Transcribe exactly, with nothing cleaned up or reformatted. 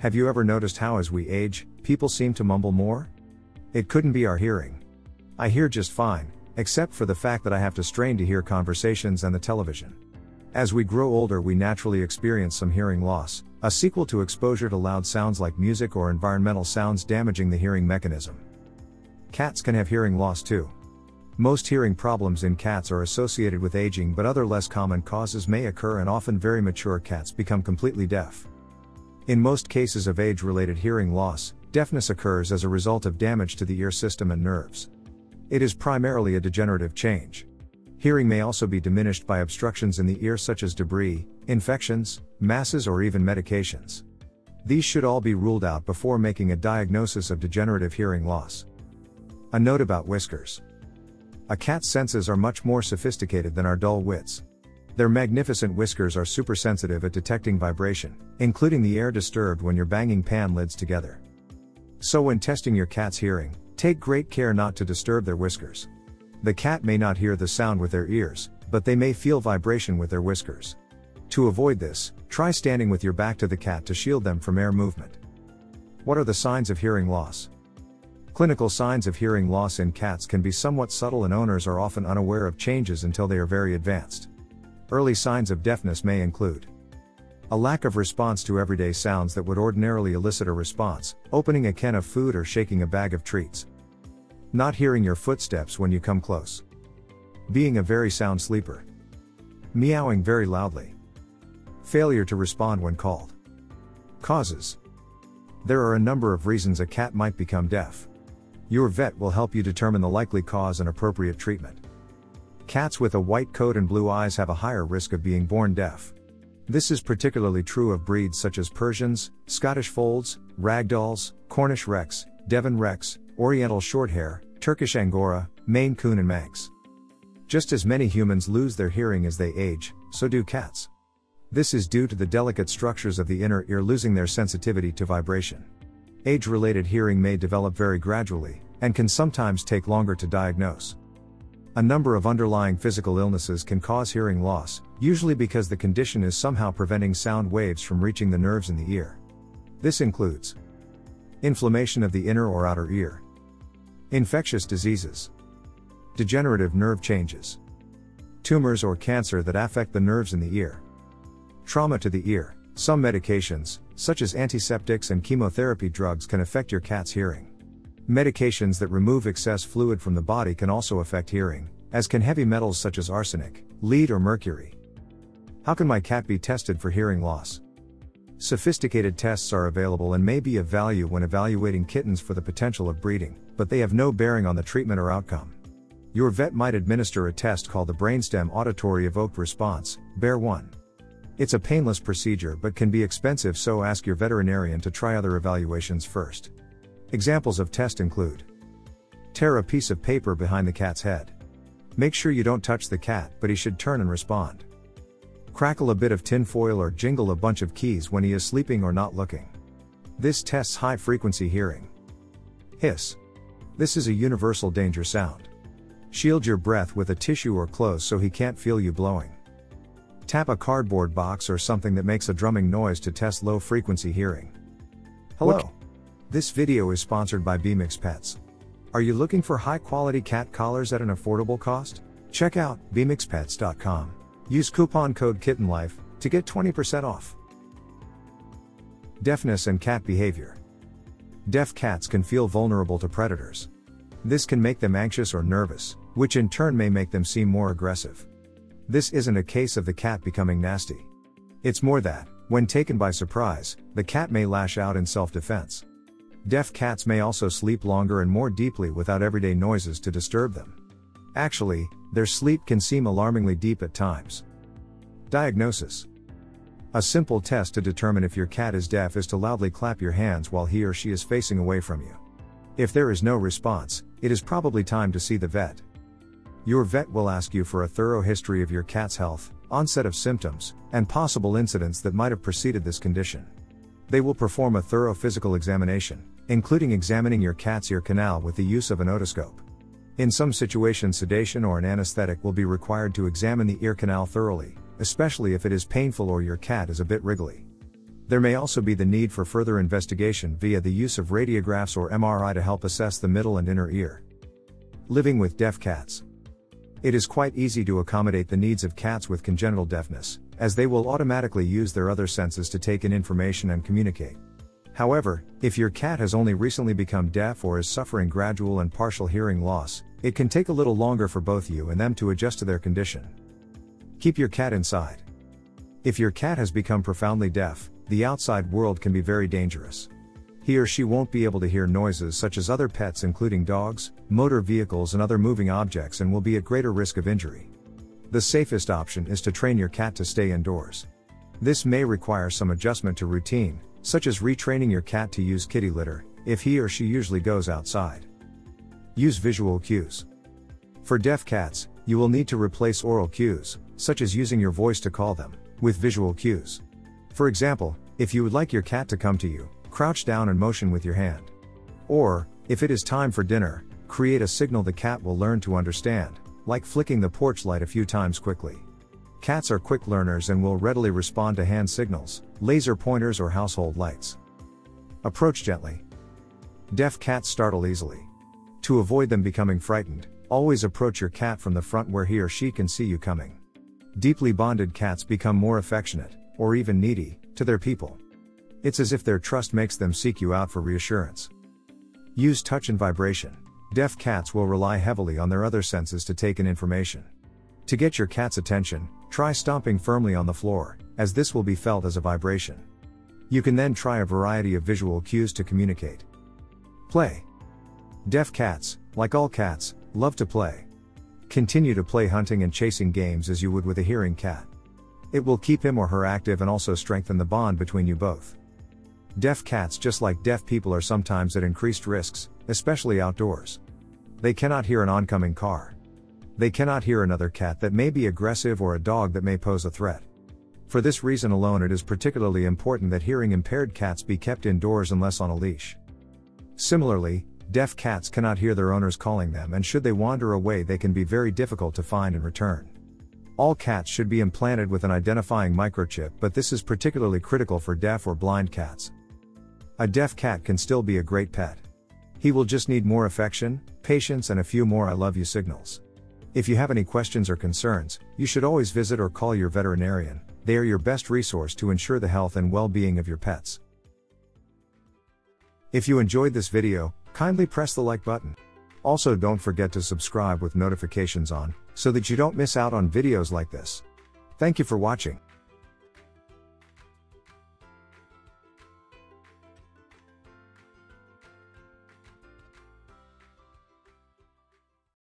Have you ever noticed how as we age, people seem to mumble more? It couldn't be our hearing. I hear just fine, except for the fact that I have to strain to hear conversations and the television. As we grow older, we naturally experience some hearing loss, a sequel to exposure to loud sounds like music or environmental sounds damaging the hearing mechanism. Cats can have hearing loss too. Most hearing problems in cats are associated with aging, but other less common causes may occur, and often very mature cats become completely deaf. In most cases of age-related hearing loss, deafness occurs as a result of damage to the ear system and nerves. It is primarily a degenerative change. Hearing may also be diminished by obstructions in the ear such as debris, infections, masses, or even medications. These should all be ruled out before making a diagnosis of degenerative hearing loss. A note about whiskers. A cat's senses are much more sophisticated than our dull wits. Their magnificent whiskers are super sensitive at detecting vibration, including the air disturbed when you're banging pan lids together. So when testing your cat's hearing, take great care not to disturb their whiskers. The cat may not hear the sound with their ears, but they may feel vibration with their whiskers. To avoid this, try standing with your back to the cat to shield them from air movement. What are the signs of hearing loss? Clinical signs of hearing loss in cats can be somewhat subtle, and owners are often unaware of changes until they are very advanced. Early signs of deafness may include a lack of response to everyday sounds that would ordinarily elicit a response, opening a can of food or shaking a bag of treats. Not hearing your footsteps when you come close. Being a very sound sleeper. Meowing very loudly. Failure to respond when called. Causes. There are a number of reasons a cat might become deaf. Your vet will help you determine the likely cause and appropriate treatment. Cats with a white coat and blue eyes have a higher risk of being born deaf. This is particularly true of breeds such as Persians, Scottish Folds, Ragdolls, Cornish Rex, Devon Rex, Oriental Shorthair, Turkish Angora, Maine Coon, and Manx. Just as many humans lose their hearing as they age, so do cats. This is due to the delicate structures of the inner ear losing their sensitivity to vibration. Age-related hearing may develop very gradually, and can sometimes take longer to diagnose. A number of underlying physical illnesses can cause hearing loss, usually because the condition is somehow preventing sound waves from reaching the nerves in the ear. This includes inflammation of the inner or outer ear, infectious diseases, degenerative nerve changes, tumors or cancer that affect the nerves in the ear, trauma to the ear. Some medications, such as antiseptics and chemotherapy drugs, can affect your cat's hearing. Medications that remove excess fluid from the body can also affect hearing, as can heavy metals such as arsenic, lead, or mercury. How can my cat be tested for hearing loss? Sophisticated tests are available and may be of value when evaluating kittens for the potential of breeding, but they have no bearing on the treatment or outcome. Your vet might administer a test called the Brainstem Auditory Evoked Response, B E R one. It's a painless procedure but can be expensive, so ask your veterinarian to try other evaluations first. Examples of test include: tear a piece of paper behind the cat's head. Make sure you don't touch the cat, but he should turn and respond. Crackle a bit of tin foil or jingle a bunch of keys when he is sleeping or not looking. This tests high-frequency hearing. Hiss. This is a universal danger sound. Shield your breath with a tissue or clothes so he can't feel you blowing. Tap a cardboard box or something that makes a drumming noise to test low-frequency hearing. Hello. What? This video is sponsored by BeMix Pets. Are you looking for high-quality cat collars at an affordable cost? Check out bemix pets dot com. Use coupon code KITTENLIFE to get twenty percent off. Deafness and cat behavior. Deaf cats can feel vulnerable to predators. This can make them anxious or nervous, which in turn may make them seem more aggressive. This isn't a case of the cat becoming nasty. It's more that, when taken by surprise, the cat may lash out in self-defense. Deaf cats may also sleep longer and more deeply without everyday noises to disturb them. Actually, their sleep can seem alarmingly deep at times. Diagnosis. A simple test to determine if your cat is deaf is to loudly clap your hands while he or she is facing away from you. If there is no response, it is probably time to see the vet. Your vet will ask you for a thorough history of your cat's health, onset of symptoms, and possible incidents that might have preceded this condition. They will perform a thorough physical examination, including examining your cat's ear canal with the use of an otoscope. In some situations, sedation or an anesthetic will be required to examine the ear canal thoroughly, especially if it is painful or your cat is a bit wriggly. There may also be the need for further investigation via the use of radiographs or M R I to help assess the middle and inner ear. Living with deaf cats. It is quite easy to accommodate the needs of cats with congenital deafness, as they will automatically use their other senses to take in information and communicate. However, if your cat has only recently become deaf or is suffering gradual and partial hearing loss, it can take a little longer for both you and them to adjust to their condition. Keep your cat inside. If your cat has become profoundly deaf, the outside world can be very dangerous. He or she won't be able to hear noises such as other pets, including dogs, motor vehicles and other moving objects, and will be at greater risk of injury. The safest option is to train your cat to stay indoors. This may require some adjustment to routine, such as retraining your cat to use kitty litter, if he or she usually goes outside. Use visual cues. For deaf cats, you will need to replace oral cues, such as using your voice to call them, with visual cues. For example, if you would like your cat to come to you, crouch down and motion with your hand. Or, if it is time for dinner, create a signal the cat will learn to understand, like flicking the porch light a few times quickly. Cats are quick learners and will readily respond to hand signals, laser pointers or household lights. Approach gently. Deaf cats startle easily. To avoid them becoming frightened, always approach your cat from the front where he or she can see you coming. Deeply bonded cats become more affectionate, or even needy, to their people. It's as if their trust makes them seek you out for reassurance. Use touch and vibration. Deaf cats will rely heavily on their other senses to take in information. To get your cat's attention, try stomping firmly on the floor, as this will be felt as a vibration. You can then try a variety of visual cues to communicate. Play. Deaf cats, like all cats, love to play. Continue to play hunting and chasing games as you would with a hearing cat. It will keep him or her active and also strengthen the bond between you both. Deaf cats, just like deaf people, are sometimes at increased risks, especially outdoors. They cannot hear an oncoming car. They cannot hear another cat that may be aggressive or a dog that may pose a threat. For this reason alone, it is particularly important that hearing impaired cats be kept indoors unless on a leash. Similarly, deaf cats cannot hear their owners calling them, and should they wander away, they can be very difficult to find and return. All cats should be implanted with an identifying microchip, but this is particularly critical for deaf or blind cats. A deaf cat can still be a great pet. He will just need more affection, patience and a few more I love you signals. If you have any questions or concerns, you should always visit or call your veterinarian. They are your best resource to ensure the health and well-being of your pets. If you enjoyed this video, kindly press the like button. Also, don't forget to subscribe with notifications on, so that you don't miss out on videos like this. Thank you for watching.